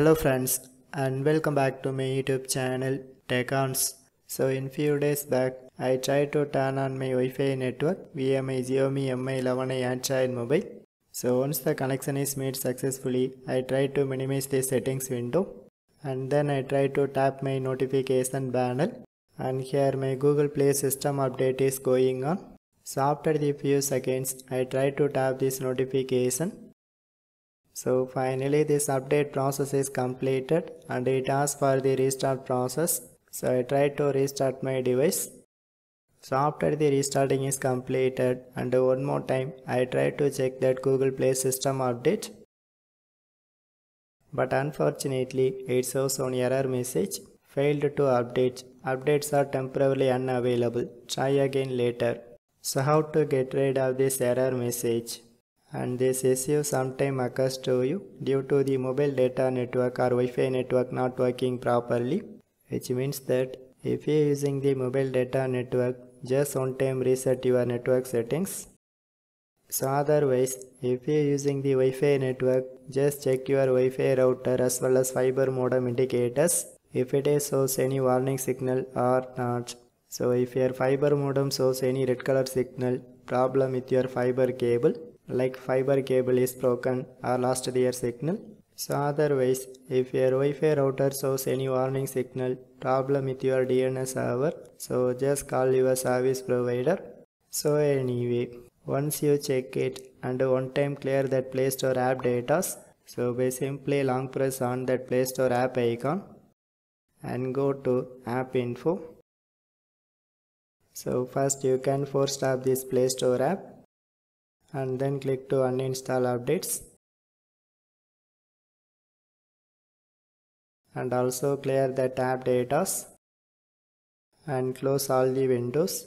Hello friends, and welcome back to my YouTube channel Teconz. So in few days back, I tried to turn on my Wi-Fi network via my Xiaomi Mi 11i and Chai mobile. So once the connection is made successfully, I tried to minimize the settings window, and then I tried to tap my notification panel, and here my Google Play system update is going on. So after the few seconds, I tried to tap this notification. So finally this update process is completed and it asks for the restart process. So I tried to restart my device. So after the restarting is completed, and one more time I tried to check that Google Play system update. But unfortunately it shows an error message, failed to update, updates are temporarily unavailable, try again later. So how to get rid of this error message? And this issue sometimes occurs to you due to the mobile data network or Wi-Fi network not working properly, which means that if you are using the mobile data network, just one time reset your network settings. So otherwise, if you are using the Wi-Fi network, just check your Wi-Fi router as well as fiber modem indicators if it shows any warning signal or not. So if your fiber modem shows any red color signal, problem with your fiber cable, like fiber cable is broken or lost their signal. So otherwise, if your Wi-Fi router shows any warning signal, problem with your DNS server, so just call your service provider. So anyway, once you check it and one time clear that Play Store app data, so we simply long press on that Play Store app icon and go to app info. So first you can force stop this Play Store app, and then click to uninstall updates, and also clear the app data and close all the windows.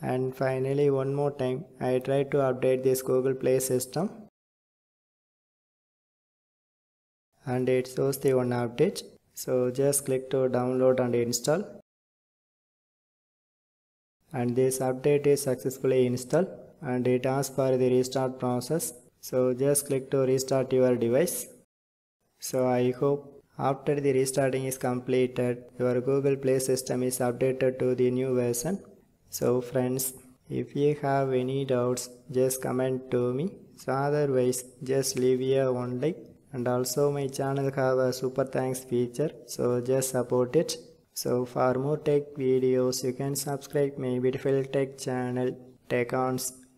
And finally one more time I tried to update this Google Play system, and it shows the one update, so just click to download and install, and this update is successfully installed. And it asks for the restart process, so just click to restart your device. So I hope after the restarting is completed, your Google Play system is updated to the new version. So friends, if you have any doubts, just comment to me. So otherwise, just leave here one like, and also my channel have a super thanks feature, so just support it. So for more tech videos, you can subscribe my beautiful tech channel Teconz.